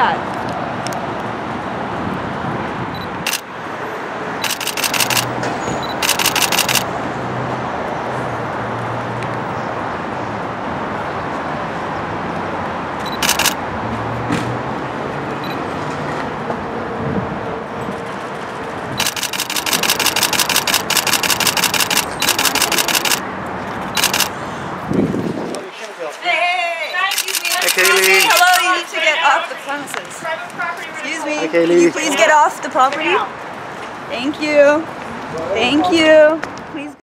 that. Can you please get off the property? Thank you. Thank you.